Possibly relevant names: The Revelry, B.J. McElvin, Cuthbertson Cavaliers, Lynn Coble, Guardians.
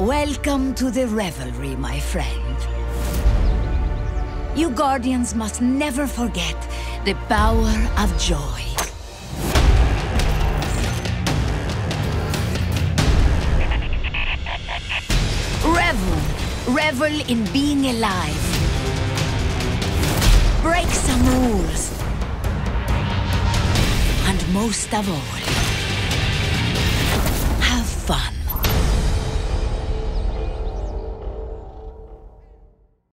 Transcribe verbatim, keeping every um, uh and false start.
Welcome to the Revelry, my friend. You Guardians must never forget the power of joy. Revel, revel in being alive. Break some rules. And most of all, have fun.